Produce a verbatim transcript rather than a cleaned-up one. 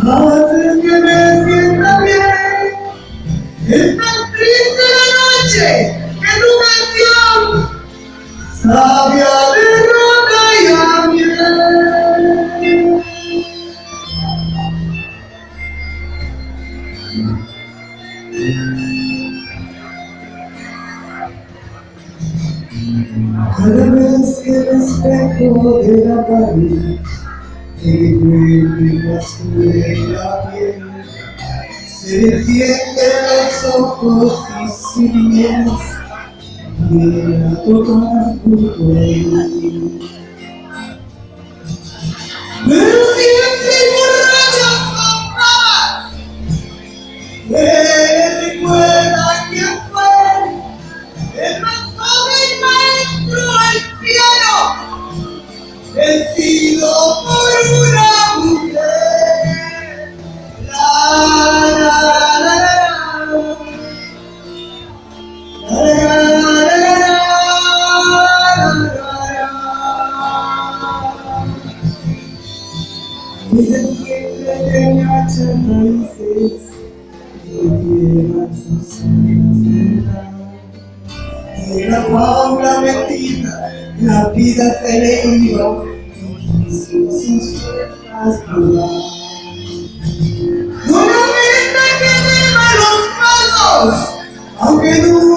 Cada vez que me espejo de la pared, que duele más que la piel, se encienden los ojos y sin miedo, viene a tocar tu cuello. Pero siempre borrachas con babas, que recuerdan que fue el más joven maestro al piano, vencido por una mujer. La, la, la, la, la. La paula mentira, la vida se le iba y quiso sus fuerzas probar. Una meta que lleva los pasos, aunque no